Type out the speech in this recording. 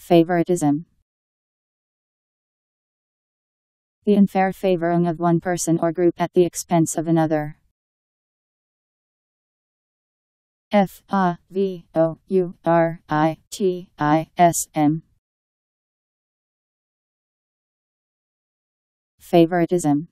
Favoritism. The unfair favoring of one person or group at the expense of another. Favoritism. Favoritism.